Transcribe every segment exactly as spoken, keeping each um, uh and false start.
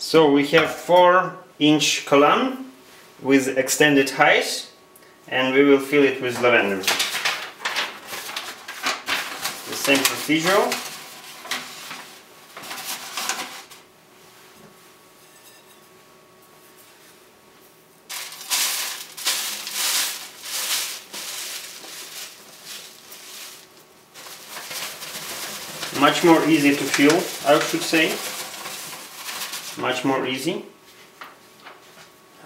So we have four inch column with extended height, and we will fill it with lavender. The same procedure. Much more easy to fill, I should say. Much more easy.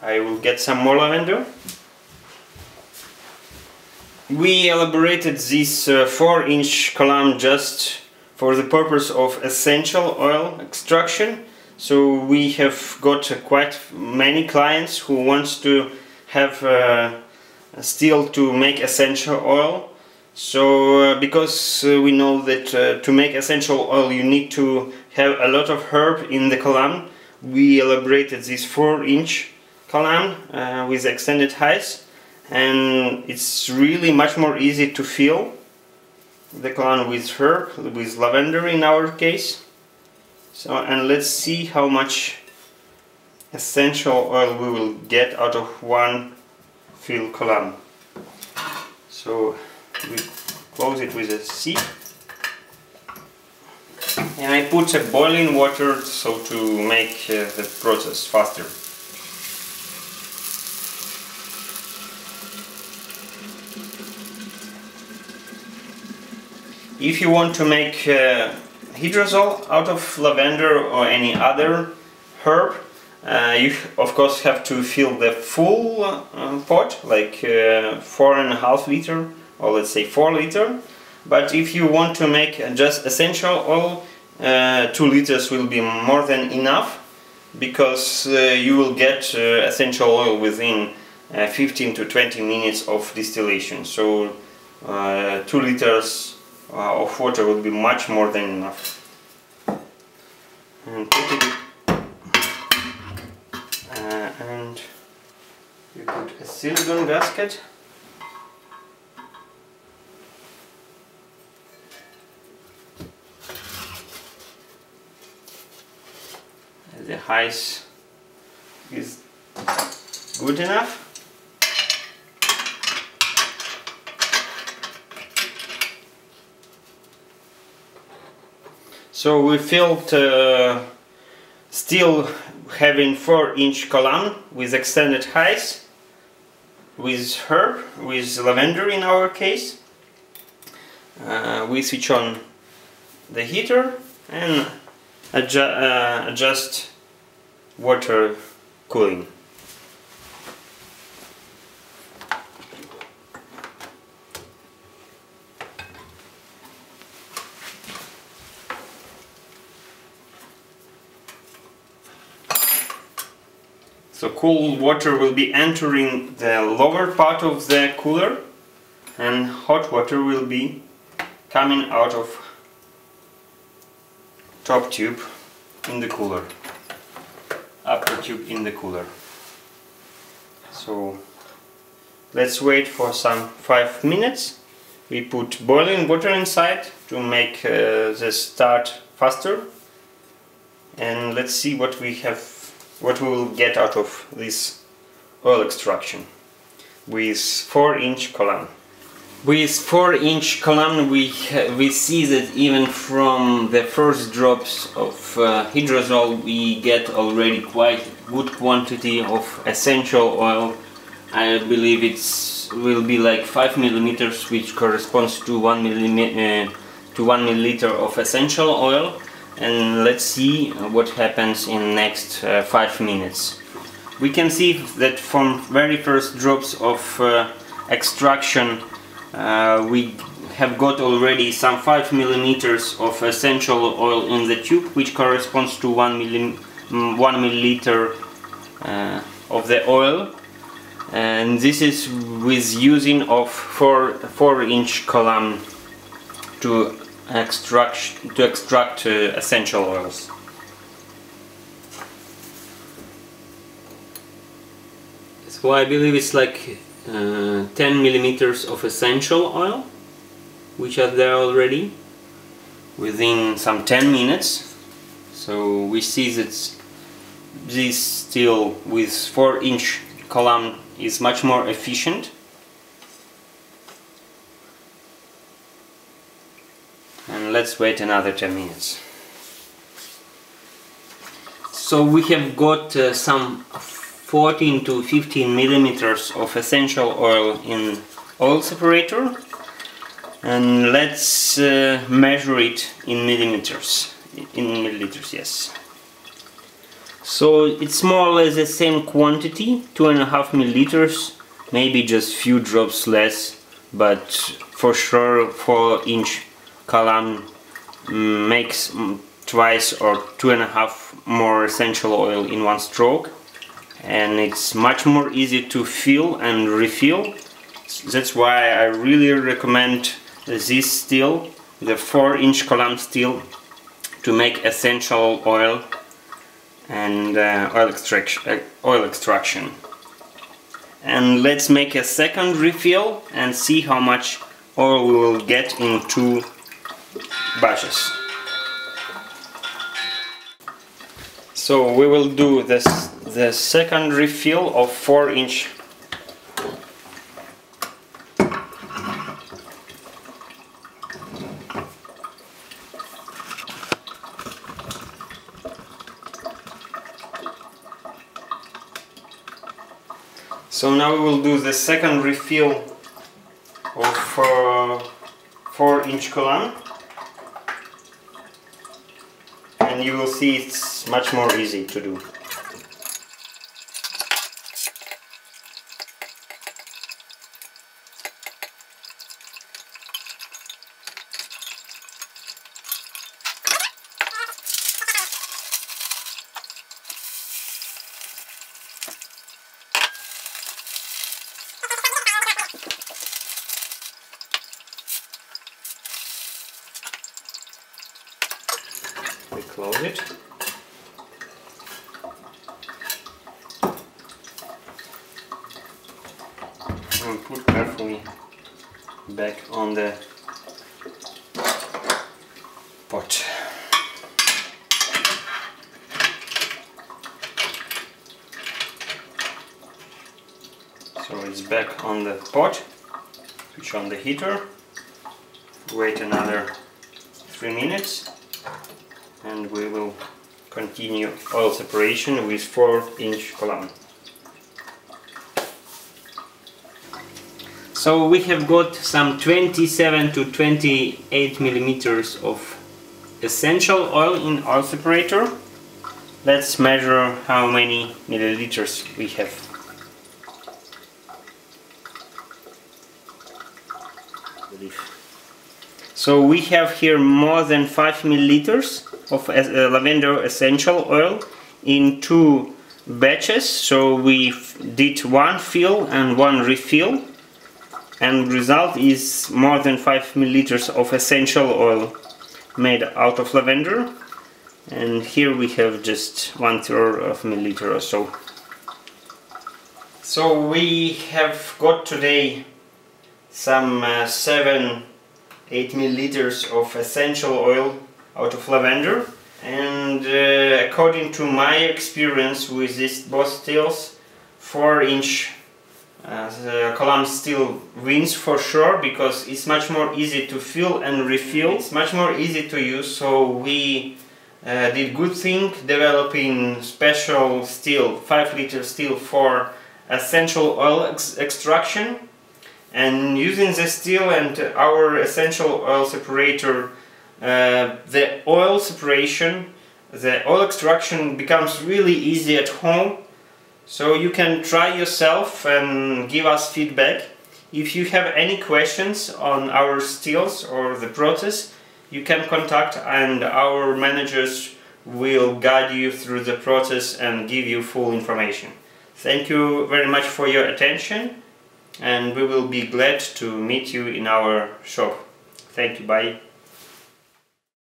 I will get some more lavender. We elaborated this uh, four inch column just for the purpose of essential oil extraction. So we have got uh, quite many clients who wants to have uh, still to make essential oil. So uh, because uh, we know that uh, to make essential oil you need to have a lot of herb in the column, we elaborated this four inch column uh, with extended height, and it's really much more easy to fill the column with herb, with lavender in our case. So, and let's see how much essential oil we will get out of one fill column. So we close it with a sieve, and I put a boiling water so to make uh, the process faster. If you want to make uh, hydrosol out of lavender or any other herb, uh, you of course have to fill the full uh, pot, like uh, four and a half liter. Or let's say four liter, but if you want to make just essential oil, uh, two liters will be more than enough, because uh, you will get uh, essential oil within uh, fifteen to twenty minutes of distillation. So uh, two liters uh, of water will be much more than enough. And put it, uh, and you put a silicone gasket. The height is good enough. So we filled, uh, still having four inch column with extended height, with herb, with lavender in our case. Uh, we switch on the heater and adju- uh, adjust water cooling. So cool water will be entering the lower part of the cooler, and hot water will be coming out of top tube in the cooler. Upper tube in the cooler. So let's wait for some five minutes. We put boiling water inside to make uh, the start faster, and let's see what we have, what we will get out of this oil extraction with four inch column. With four inch column we we see that even from the first drops of uh, hydrosol we get already quite good quantity of essential oil. I believe it's will be like five milliliters, which corresponds to one milliliter uh, to one milliliter of essential oil. And let's see what happens in next uh, five minutes. We can see that from very first drops of uh, extraction, Uh, we have got already some five milliliters of essential oil in the tube, which corresponds to one milliliter uh, of the oil, and this is with using of four inch column to extract, to extract uh, essential oils. So I believe it's like Uh, ten milliliters of essential oil, which are there already within some ten minutes. So we see that this steel with four inch column is much more efficient. And let's wait another ten minutes. So we have got uh, some fourteen to fifteen millimeters of essential oil in oil separator, and let's uh, measure it in millimeters. In milliliters, yes. So it's more or less the same quantity, two and a half milliliters, maybe just few drops less, but for sure four inch column makes twice or two and a half more essential oil in one stroke, and it's much more easy to fill and refill. That's why I really recommend this steel, the four inch column steel, to make essential oil and uh, oil, extraction, oil extraction. And let's make a second refill and see how much oil we will get in two batches. So we will do this, the second refill of four inch . So now we will do the second refill of uh, four inch column, and you will see it's much more easy to do. We close it. And put carefully back on the pot. So it's back on the pot. Switch on the heater. Wait another three minutes. And we will continue oil separation with four inch column. So we have got some twenty-seven to twenty-eight millimeters of essential oil in oil separator. Let's measure how many milliliters we have. So we have here more than five milliliters of uh, lavender essential oil in two batches. So we did one fill and one refill, and result is more than five milliliters of essential oil made out of lavender, and here we have just one third of milliliter or so. So we have got today some uh, seven to eight milliliters of essential oil out of lavender, and uh, according to my experience with these both steels, four inch uh, column steel wins for sure, because it's much more easy to fill and refill, it's much more easy to use. So we uh, did good thing developing special steel, five liter steel for essential oil ex extraction, and using the steel and our essential oil separator, Uh, the oil separation, the oil extraction becomes really easy at home. So you can try yourself and give us feedback. If you have any questions on our steels or the process, you can contact, and our managers will guide you through the process and give you full information. Thank you very much for your attention, and we will be glad to meet you in our shop. Thank you, bye.